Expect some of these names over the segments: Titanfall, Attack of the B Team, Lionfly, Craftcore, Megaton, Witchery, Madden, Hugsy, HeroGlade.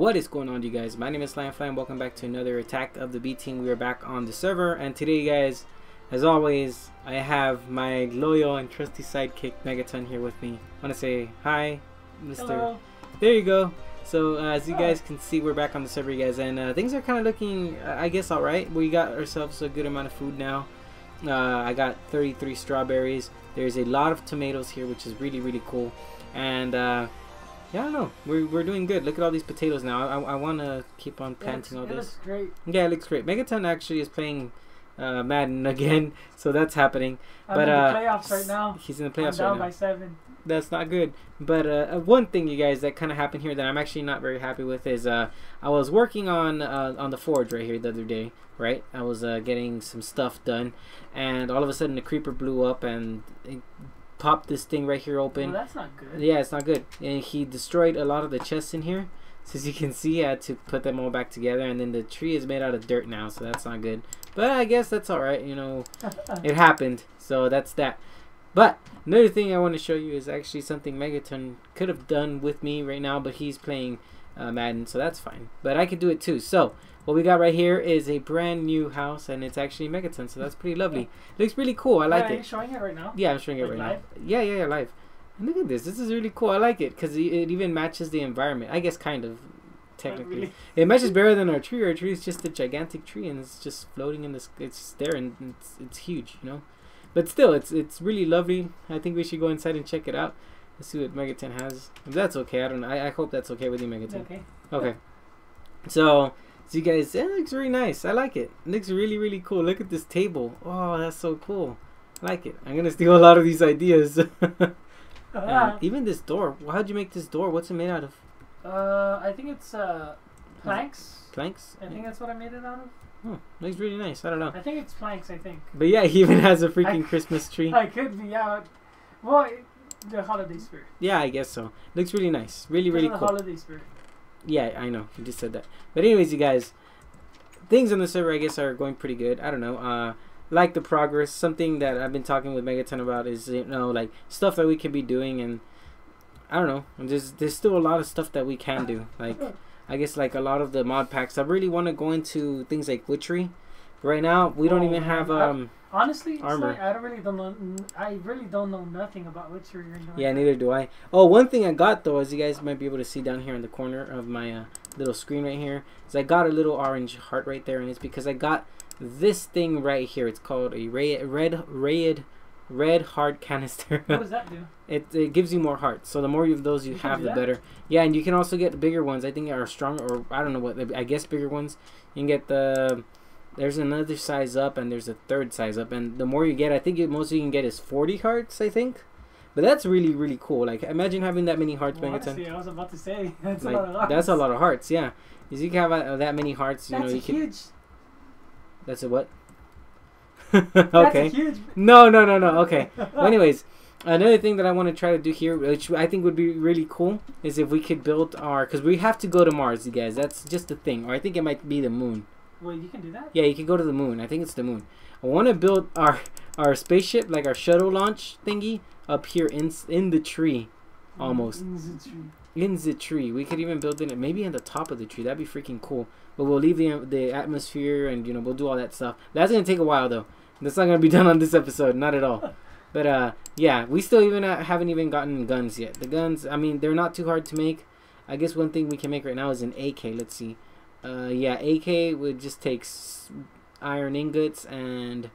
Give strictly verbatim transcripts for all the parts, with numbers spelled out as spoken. What is going on, you guys? My name is Lionfly and welcome back to another Attack of the B Team. We are back on the server, and today, you guys, as always, I have my loyal and trusty sidekick Megaton here with me. I want to say hi, Mister Hello. There you go. So uh, as you guys can see, we're back on the server, you guys, and uh, things are kind of looking, uh, I guess, all right. We got ourselves a good amount of food now. Uh, I got thirty-three strawberries. There's a lot of tomatoes here, which is really, really cool. And uh, yeah, I don't know. We're, we're doing good. Look at all these potatoes now. I, I, I want to keep on planting all this. It looks great. Yeah, it looks great. Megaton actually is playing uh, Madden again, so that's happening. I'm but, in uh, the playoffs right now. He's in the playoffs right now. I'm down by seven. That's not good. But uh, one thing, you guys, that kind of happened here that I'm actually not very happy with is uh, I was working on uh, on the forge right here the other day, right? I was uh, getting some stuff done, and all of a sudden the creeper blew up and it popped this thing right here open. Well, that's not good. Yeah, it's not good. And he destroyed a lot of the chests in here. So as you can see, I had to put them all back together, and then the tree is made out of dirt now, so that's not good. But I guess that's all right. You know, it happened, so that's that. But another thing I want to show you is actually something Megaton could have done with me right now, but he's playing uh, Madden, so that's fine. But I could do it too. So what we got right here is a brand new house, and it's actually Megaton, so that's pretty lovely. It looks really cool. I like it. Are you showing it right now? Yeah, I'm showing it right now. Yeah, yeah, yeah, live. And look at this. This is really cool. I like it because it even matches the environment. I guess kind of, technically. It matches better than our tree. Our tree is just a gigantic tree, and it's just floating in this. It's just there, and it's it's huge, you know. But still, it's it's really lovely. I think we should go inside and check it out. Let's see what Megaton has. If that's okay, I don't know. I, I hope that's okay with you, Megaton. Okay. Okay. So, so you guys, it looks really nice. I like it. It looks really, really cool. Look at this table. Oh, that's so cool. I like it. I'm going to steal a lot of these ideas. uh, even this door. How'd you make this door? What's it made out of? Uh, I think it's uh, planks. Planks? I think that's what I made it out of. Hmm, looks really nice. I don't know. I think it's planks, I think. But yeah, he even has a freaking I, Christmas tree. I could be out. Well, it, the holiday spirit. Yeah, I guess so. Looks really nice. Really, really cool. The holiday spirit. Yeah, I know. You just said that. But anyways, you guys, things on the server, I guess, are going pretty good. I don't know. Uh, like the progress. Something that I've been talking with Megaton about is, you know, like stuff that we can be doing. And I don't know. There's, there's still a lot of stuff that we can do. Like... I guess like a lot of the mod packs. I really want to go into things like Witchery. Right now, we don't oh, even have um. I, honestly, armor. Like, I don't really don't know. I really don't know nothing about Witchery. Yeah, like neither do I. Oh, one thing I got though, as you guys might be able to see down here in the corner of my uh, little screen right here, is I got a little orange heart right there, and it's because I got this thing right here. It's called a ray red rayed. Red heart canister. What does that do? It, it gives you more hearts. So the more of those you, you have, the better. Yeah, and you can also get bigger ones. I think are stronger, or I don't know what. I guess bigger ones. You can get the. There's another size up, and there's a third size up, and the more you get, I think it, most you can get is forty hearts. I think, but that's really really cool. Like imagine having that many hearts. Well, honestly, I was about to say that's like, a lot of hearts. That's a lot of hearts. Yeah, because you can have uh, that many hearts. You that's know, you can. Huge. That's a what? Okay. Huge... No, no, no, no. Okay. Well, anyways, another thing that I want to try to do here, which I think would be really cool, is if we could build our... Because we have to go to Mars, you guys. That's just the thing. Or I think it might be the moon. Well, you can do that? Yeah, you can go to the moon. I think it's the moon. I want to build our our spaceship, like our shuttle launch thingy, up here in in the tree, almost. In the tree. In the tree. We could even build it maybe in the top of the tree. That'd be freaking cool. But we'll leave the, the atmosphere and, you know, we'll do all that stuff. That's going to take a while, though. That's not going to be done on this episode. Not at all. But, uh, yeah, we still even uh, haven't even gotten guns yet. The guns, I mean, they're not too hard to make. I guess one thing we can make right now is an A K. Let's see. Uh, yeah, A K would just take iron ingots and,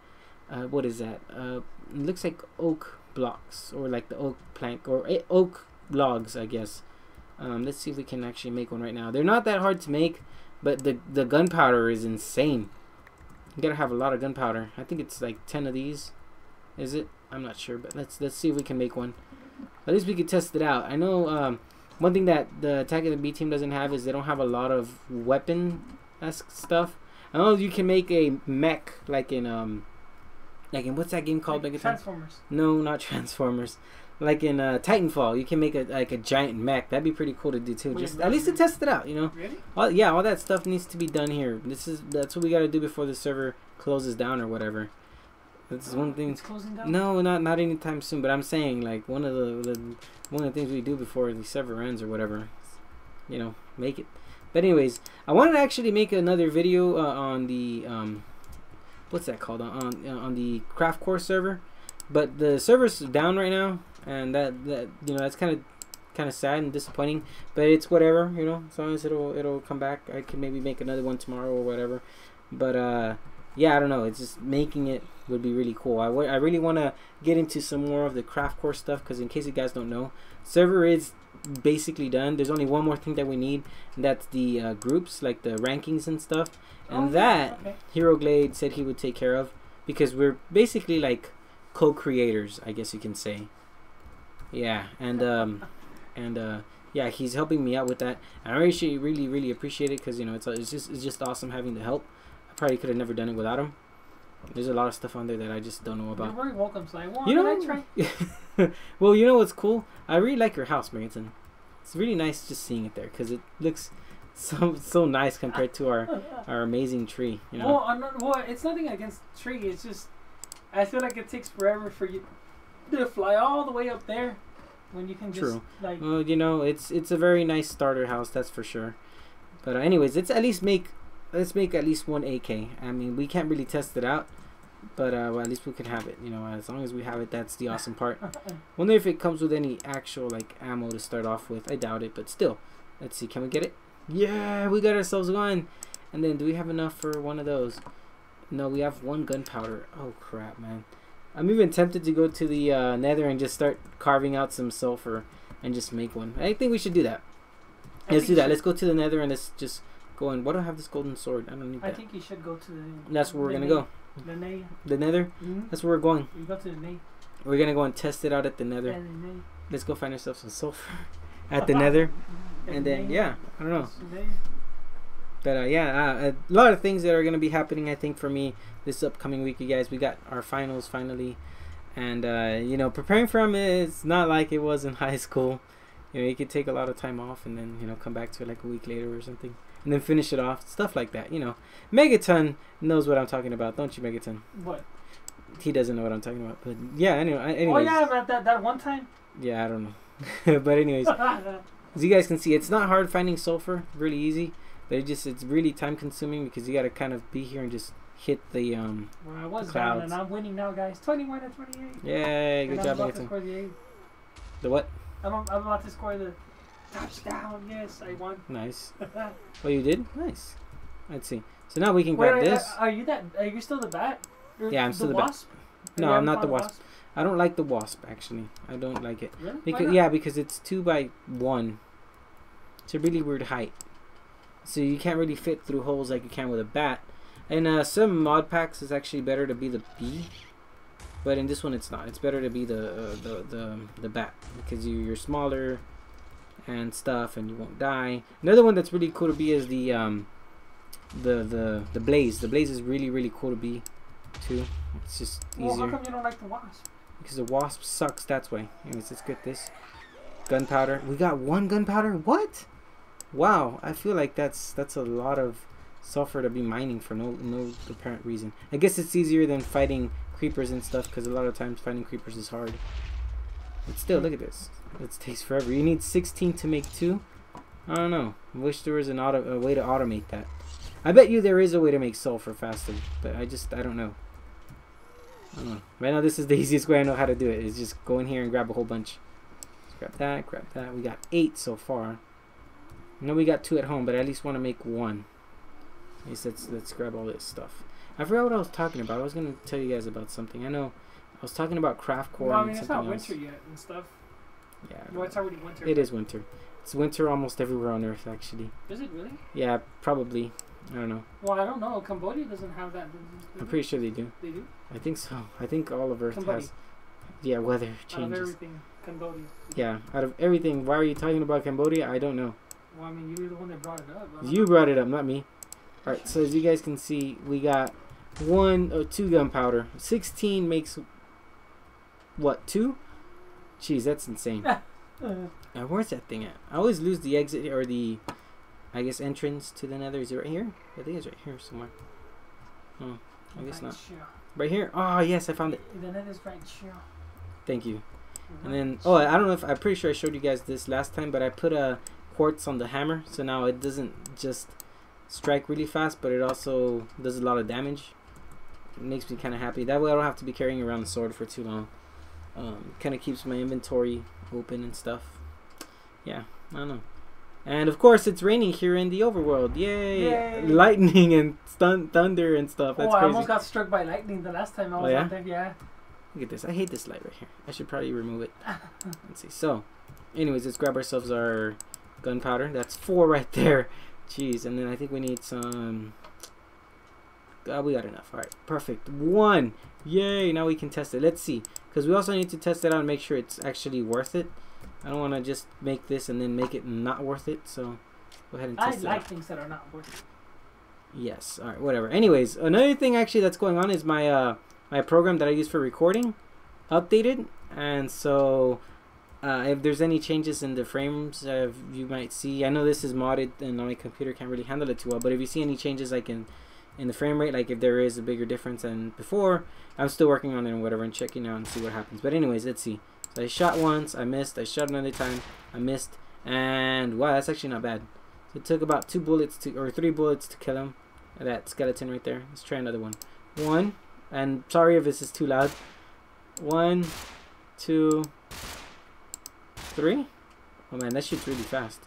uh, what is that? Uh, it looks like oak blocks or like the oak plank or oak logs, I guess. Um, let's see if we can actually make one right now. They're not that hard to make, but the, the gunpowder is insane. You gotta have a lot of gunpowder. I think it's like ten of these. Is it? I'm not sure, but let's let's see if we can make one. At least we could test it out. I know um, one thing that the Attack of the B Team doesn't have is they don't have a lot of weapon-esque stuff. I know you can make a mech like in um, like in what's that game called? Like Transformers. No, not Transformers. Like in uh, Titanfall, you can make a like a giant mech. That'd be pretty cool to do too. Wait, just really? At least to test it out, you know. Really? All, yeah, all that stuff needs to be done here. This is that's what we gotta do before the server closes down or whatever. That's uh, one thing. It's closing down? No, not not anytime soon. But I'm saying like one of the, the one of the things we do before the server ends or whatever. You know, make it. But anyways, I wanted to actually make another video uh, on the um, what's that called on on the Craftcore server, but the server's down right now, and that that you know that's kind of kind of sad and disappointing. But it's whatever, you know. As long as it'll it'll come back, I can maybe make another one tomorrow or whatever. But uh, yeah, I don't know. It's just making it would be really cool. I, w I really want to get into some more of the Craftcore stuff, because in case you guys don't know, server is basically done. There's only one more thing that we need, and that's the uh, groups, like the rankings and stuff, and oh, that okay. HeroGlade said he would take care of, because we're basically like co-creators, I guess you can say. Yeah, and um, and uh, yeah, he's helping me out with that, and I really, really, really appreciate it, because you know it's it's just it's just awesome having the help. I probably could have never done it without him. There's a lot of stuff on there that I just don't know about. You're very welcome, so I want you know, to try. Well, you know what's cool? I really like your house, Megaton. It's really nice just seeing it there, because it looks so so nice compared to our our amazing tree. You know. Well, I'm not, well, it's nothing against the tree. It's just I feel like it takes forever for you to fly all the way up there when you can just True. like. Well, you know, it's it's a very nice starter house, that's for sure. But uh, anyways, let's at least make. Let's make at least one A K. I mean, we can't really test it out, but uh, well, at least we can have it. You know, as long as we have it, that's the awesome part. Wonder if it comes with any actual like ammo to start off with. I doubt it, but still. Let's see. Can we get it? Yeah, we got ourselves one. And then, do we have enough for one of those? No, we have one gunpowder. Oh crap, man! I'm even tempted to go to the uh, Nether and just start carving out some sulfur and just make one. I think we should do that. Let's do that. Let's go to the Nether and let's just. Going, why do I have this golden sword? I don't need that. I think you should go to the... That's where we're going to go. The Nether. The Nether? Mm-hmm. That's where we're going. You go to the Nether. We're going to go and test it out at the Nether. The Nether. Let's go find ourselves some sulfur at the Nether. The and Nether. Then, yeah, I don't know. But, uh, yeah, uh, a lot of things that are going to be happening, I think, for me this upcoming week, you guys. We got our finals finally. And, uh, you know, preparing for them is not like it was in high school. You know, you could take a lot of time off and then, you know, come back to it like a week later or something. And then finish it off, stuff like that, you know. Megaton knows what I'm talking about, don't you, Megaton? What? He doesn't know what I'm talking about, but yeah, anyway. Anyways. Oh yeah, about that that one time. Yeah, I don't know, but anyways, as you guys can see, it's not hard finding sulfur, really easy, but it just it's really time consuming because you got to kind of be here and just hit the um. Well, I was down and I'm winning now, guys. twenty-one to twenty-eight. Yeah, good job, Megaton. I'm about to score the eight. The what? I'm I'm about to score the. Touchdown! Yes, I won. Nice. Oh, you did? Nice. Let's see. So now we can Wait, grab are, this. Are you that? Are you still the bat? You're yeah, I'm still the, the wasp. Bat. No, I'm not the wasp. wasp. I don't like the wasp actually. I don't like it. Really? Because yeah, because it's two by one. It's a really weird height. So you can't really fit through holes like you can with a bat. And uh, some mod packs is actually better to be the bee. But in this one, it's not. It's better to be the uh, the, the the bat because you you're smaller. And stuff, and you won't die. Another one that's really cool to be is the um, the the the blaze. The blaze is really really cool to be, too. It's just easier. Well, how come you don't like the wasp? Because the wasp sucks. That's why. Anyways, let's get this gunpowder. We got one gunpowder. What? Wow. I feel like that's that's a lot of sulfur to be mining for no no apparent reason. I guess it's easier than fighting creepers and stuff because a lot of times fighting creepers is hard. But still, look at this. It takes forever. You need sixteen to make two. I don't know. I wish there was an auto a way to automate that. I bet you there is a way to make sulfur faster, but I just I don't know. I don't know. Right now, this is the easiest way I know how to do it. Is just go in here and grab a whole bunch. Let's grab that. Grab that. We got eight so far. I know we got two at home, but I at least want to make one. At least let's let's grab all this stuff. I forgot what I was talking about. I was gonna tell you guys about something. I know. I was talking about Craftcore. No, I mean, and it's not winter else. Yet and stuff. Yeah. Well, it's already winter. It is winter. It's winter almost everywhere on Earth, actually. Is it really? Yeah, probably. I don't know. Well, I don't know. Cambodia doesn't have that. I'm pretty sure they do. They do? I think so. I think all of Earth Cambodia. has. Yeah, weather changes. Out of everything, Cambodia. Yeah, out of everything. Why are you talking about Cambodia? I don't know. Well, I mean, you're the one that brought it up. You brought it up, not me. All right. So as you guys can see, we got one or two gunpowder. Sixteen makes. What, two? Jeez, that's insane. Now, where's that thing at? I always lose the exit or the, I guess, entrance to the Nether. Is it right here? I think it's right here somewhere. Oh, I guess not. Right here? Oh, yes, I found it. The Nether's right here. Thank you. And then, oh, I don't know if, I'm pretty sure I showed you guys this last time, but I put a ports on the hammer, so now it doesn't just strike really fast, but it also does a lot of damage. It makes me kind of happy. That way I don't have to be carrying around a sword for too long. Um, kind of keeps my inventory open and stuff. Yeah, I don't know. And of course, it's raining here in the overworld. Yay! Yay. Lightning and stun thunder and stuff. That's oh, I crazy. Almost got struck by lightning the last time I was oh, yeah? out there. Yeah. Look at this. I hate this light right here. I should probably remove it. Let's see. So, anyways, let's grab ourselves our gunpowder. That's four right there. Jeez. And then I think we need some. God, we got enough. All right, perfect. One. Yay! Now we can test it. Let's see, because we also need to test it out and make sure it's actually worth it. I don't want to just make this and then make it not worth it, so go ahead and test it. I like things that are not worth it. Yes, all right, whatever. Anyways, another thing actually that's going on is my uh, my program that I use for recording updated, and so uh, if there's any changes in the frames uh, you might see, I know this is modded and my computer can't really handle it too well, but if you see any changes like in, in the frame rate, like if there is a bigger difference than before, I'm still working on it and whatever and checking out and see what happens. But anyways, let's see. I shot once, I missed, I shot another time, I missed, and wow, that's actually not bad. So it took about two bullets to, or three bullets to kill him. That skeleton right there. Let's try another one. One, and sorry if this is too loud. One, two, three. Oh man, that shoots really fast.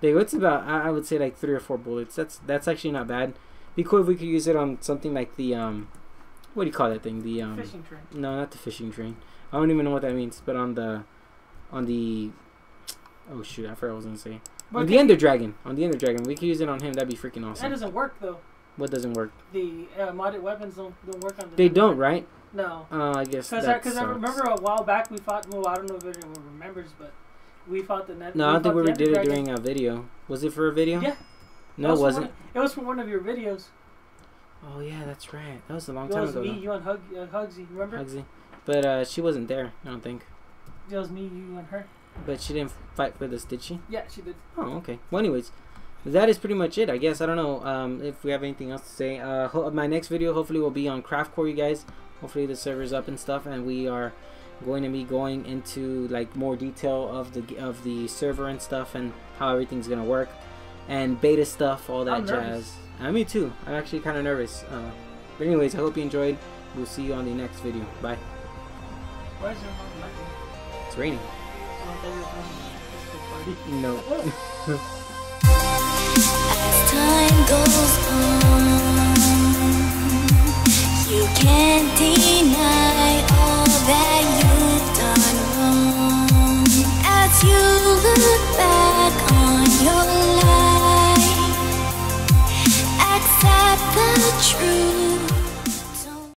Dude, it's about, I, I would say like three or four bullets. That's that's actually not bad. Be cool if we could use it on something like the, um, what do you call that thing? The um, fishing train. No, not the fishing train. I don't even know what that means, but on the, on the, oh shoot, I forgot what I was going to say. But on the Ender Dragon, on the Ender Dragon, we could use it on him, that'd be freaking awesome. That doesn't work though. What doesn't work? The uh, modded weapons don't, don't work on the They Ender don't, Dragon. Right? No. Uh, I guess Cause that Because I, I remember a while back we fought, well I don't know if anyone remembers, but we fought the net. No, we I don't think we did Ender it Dragon. During a video. Was it for a video? Yeah. No, it wasn't. Of, it was for one of your videos. Oh yeah, that's right. That was a long it time ago. It was me, you and Hug, uh, Hugsy, remember? Hugsy. But uh, she wasn't there, I don't think. It was me, you, and her. But she didn't fight with us, did she? Yeah, she did. Oh, okay. Well, anyways, that is pretty much it, I guess. I don't know um, if we have anything else to say. Uh, ho my next video hopefully will be on Craftcore, you guys. Hopefully the server's up and stuff, and we are going to be going into like more detail of the of the server and stuff and how everything's gonna work and beta stuff, all that I'm jazz. Nervous. Uh, me too. I'm actually kind of nervous. Uh, but anyways, I hope you enjoyed. We'll see you on the next video. Bye. Why is your mom laughing? It's raining. No. As time goes on, you can't deny all that you've done wrong. As you